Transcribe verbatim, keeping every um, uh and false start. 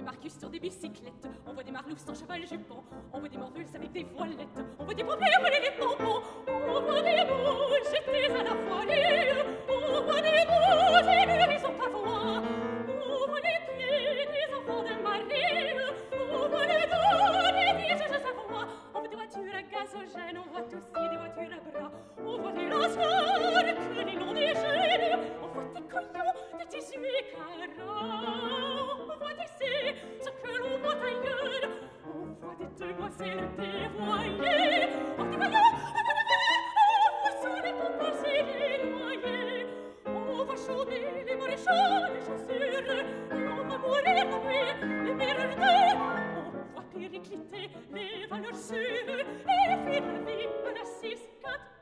des Marcus sur des bicyclettes, on voit des Marloufs sans cheval jupon, on voit des Morvulles avec des voilettes, on voit des pompiers voler les pompons, on voit des bouches jetés à la folie, on voit des bouches élus ils sont pas voix, on voit les pieds des enfants de Marie, on voit les dos des vieux de Savoie, on voit des voitures à gazogène, on voit aussi des voitures à bras, on voit des lanceurs que les noms des jeunes, on voit des coyons, des tissus et carreaux, on voit d'ici ce que l'on voit ailleurs, on voit des demoiselles dévoyées, on dévoyait, on voit les pompiers c'est les noyés, on voit chauder les maréchaux, les chasseurs, et on va mourir la nuit, les périlleux, on voit péricliter les valeurs sûres, et les filles de la vie, un, six, quatre,